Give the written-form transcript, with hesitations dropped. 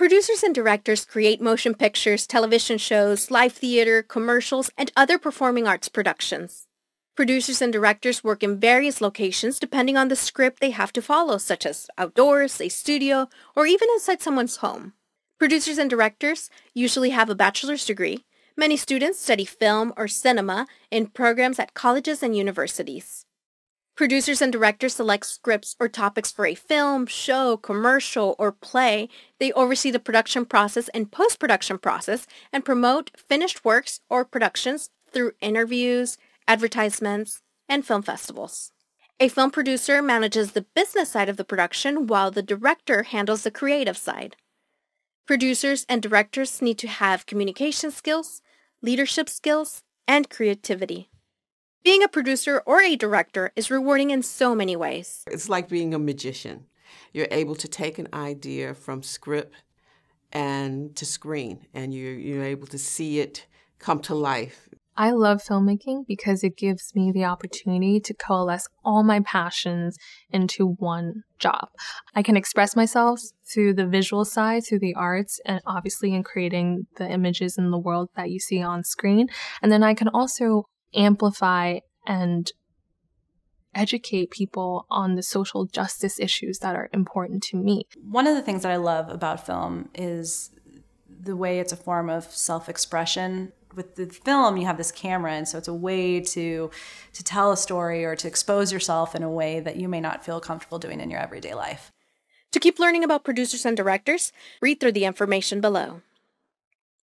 Producers and directors create motion pictures, television shows, live theater, commercials, and other performing arts productions. Producers and directors work in various locations depending on the script they have to follow, such as outdoors, a studio, or even inside someone's home. Producers and directors usually have a bachelor's degree. Many students study film or cinema in programs at colleges and universities. Producers and directors select scripts or topics for a film, show, commercial, or play. They oversee the production process and post-production process and promote finished works or productions through interviews, advertisements, and film festivals. A film producer manages the business side of the production while the director handles the creative side. Producers and directors need to have communication skills, leadership skills, and creativity. Being a producer or a director is rewarding in so many ways. It's like being a magician. You're able to take an idea from script and to screen, and you're able to see it come to life. I love filmmaking because it gives me the opportunity to coalesce all my passions into one job. I can express myself through the visual side, through the arts, and obviously in creating the images and the world that you see on screen. And then I can also amplify and educate people on the social justice issues that are important to me. One of the things that I love about film is the way it's a form of self-expression. With the film, you have this camera, and so it's a way to tell a story or to expose yourself in a way that you may not feel comfortable doing in your everyday life. To keep learning about producers and directors, read through the information below.